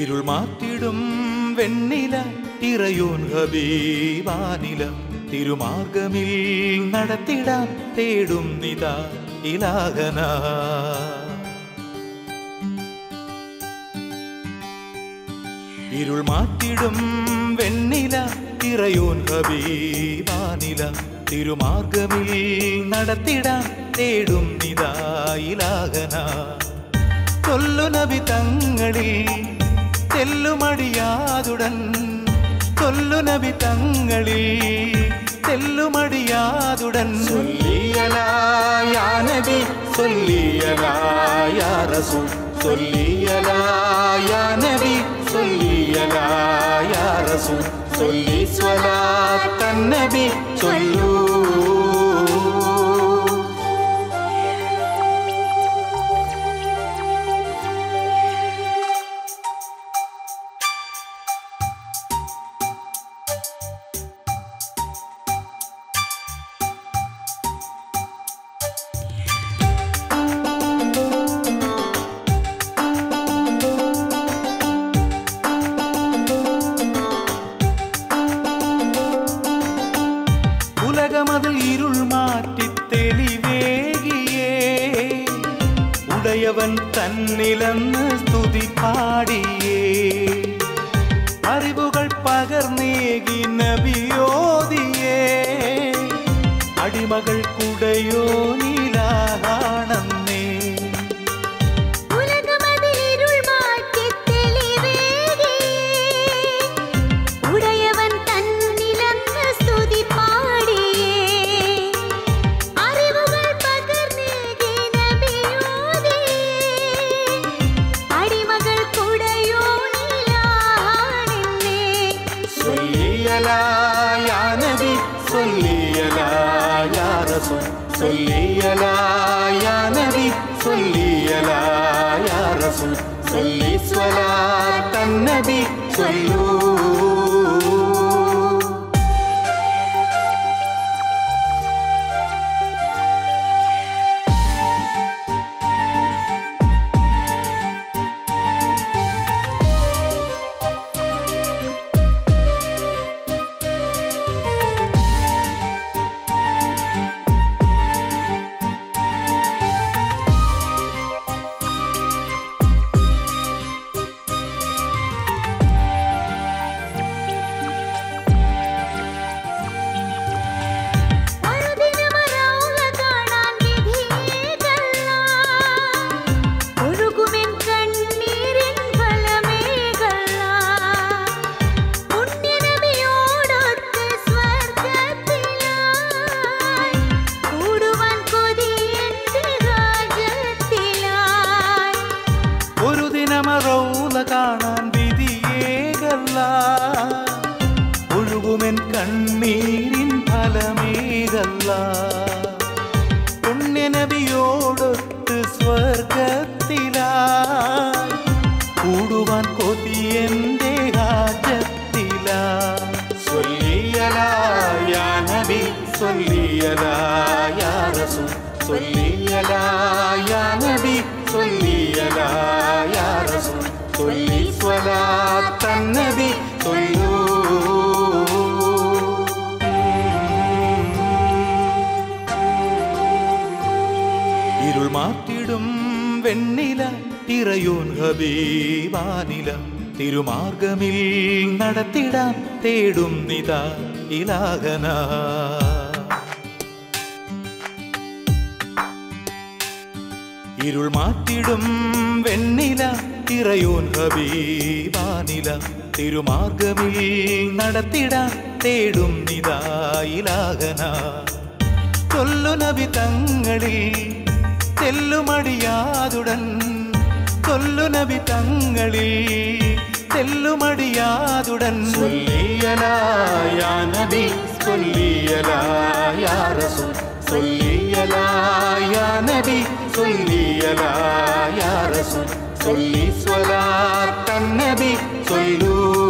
ഇരുൾ മാറ്റിടും വെണ്ണില തിരയൂൻ ഹബീബാനില തിരുമാർഗമിൽ നടത്തിടാൻ തേടും നിതാ ഇലാഹന ഇരുൾ മാറ്റിടും വെണ്ണില തിരയൂൻ ഹബീബാനില തിരുമാർഗമിൽ നടത്തിടാൻ തേടും നിതാ ഇലാഹന കൊല്ലു നബി തങ്ങളി തെല്ലുമടിയാതുടൻ കൊല്ലു നബി തങ്ങളി തെല്ലുമടിയാതുടൻ സൊല്ലിയലാ യാ നബി സൊല്ലിയലാ യാ റസൂൽ സൊല്ലിയലാ യാ നബി സൊല്ലിയലാ യാ റസൂൽ സൊല്ലി സ്വലാത്തൻ നബി സൊല്ലൂ ഇരുൾ മാറ്റിടും വെണ്ണില തിരയൂൻ ഹബീബാനില തിരുമാർഗമിൽ നടത്തിടാൻ തേടും നിതാ ഇലാഹന കൊല്ലു നബി തങ്ങളിൽ തെല്ലുമടിയാതുടൻ കൊല്ലു നബി തങ്ങളിൽ തെല്ലുമടിയാതുടൻ സൊല്ലിയലാ യാ നബി സൊല്ലിയലാ യാ റസൂൽ സൊല്ലിയലാ യാ നബി സൊല്ലിയലാ യാ റസൂൽ സൊല്ലി സ്വലാത്തൻ നബി സൊല്ലൂ